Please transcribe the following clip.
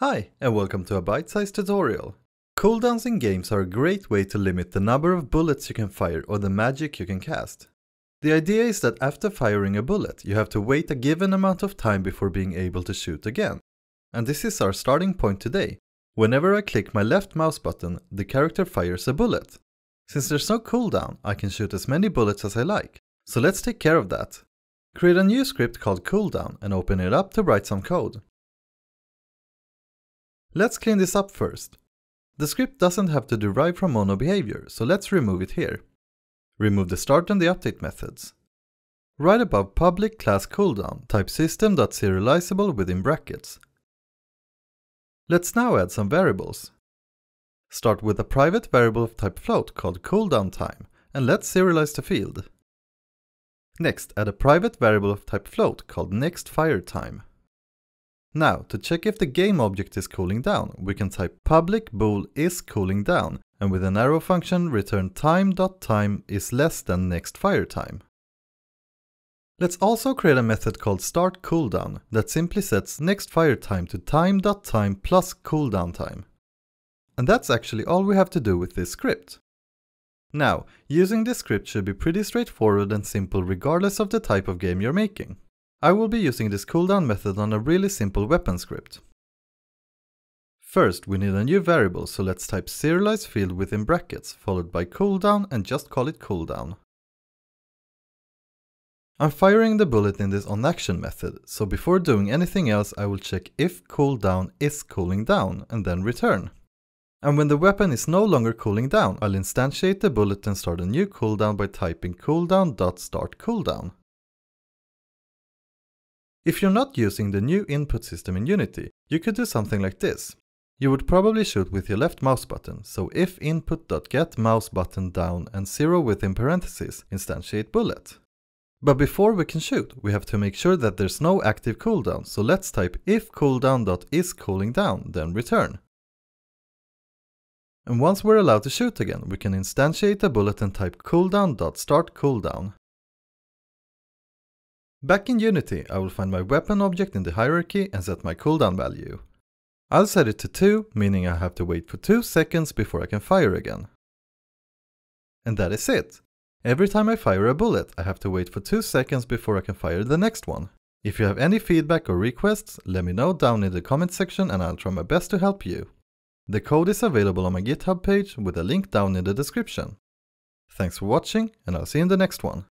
Hi, and welcome to a bite-sized tutorial. Cooldowns in games are a great way to limit the number of bullets you can fire or the magic you can cast. The idea is that after firing a bullet, you have to wait a given amount of time before being able to shoot again. And this is our starting point today. Whenever I click my left mouse button, the character fires a bullet. Since there's no cooldown, I can shoot as many bullets as I like. So let's take care of that. Create a new script called cooldown and open it up to write some code. Let's clean this up first. The script doesn't have to derive from MonoBehaviour, so let's remove it here. Remove the start and the update methods. Right above public class cooldown, type System.Serializable within brackets. Let's now add some variables. Start with a private variable of type float called cooldown time, and let's serialize the field. Next, add a private variable of type float called next fire time. Now, to check if the game object is cooling down, we can type public bool is cooling down, and with an arrow function return time.time is less than next fire time. Let's also create a method called start cooldown that simply sets next fire time to time.time plus cooldown time. And that's actually all we have to do with this script. Now, using this script should be pretty straightforward and simple regardless of the type of game you're making. I will be using this cooldown method on a really simple weapon script. First, we need a new variable, so let's type serialize field within brackets, followed by cooldown, and just call it cooldown. I'm firing the bullet in this onAction method, so before doing anything else I will check if cooldown is cooling down, and then return. And when the weapon is no longer cooling down, I'll instantiate the bullet and start a new cooldown by typing cooldown.startCooldown. If you're not using the new input system in Unity, you could do something like this. You would probably shoot with your left mouse button, so if input.get mouse button down and 0 within parentheses, instantiate bullet. But before we can shoot, we have to make sure that there's no active cooldown, so let's type if cooldown.isCoolingDown, then return. And once we're allowed to shoot again, we can instantiate a bullet and type cooldown.startCooldown. Back in Unity, I will find my weapon object in the hierarchy and set my cooldown value. I'll set it to 2, meaning I have to wait for 2 seconds before I can fire again. And that is it! Every time I fire a bullet, I have to wait for 2 seconds before I can fire the next one. If you have any feedback or requests, let me know down in the comment section and I'll try my best to help you. The code is available on my GitHub page with a link down in the description. Thanks for watching, and I'll see you in the next one.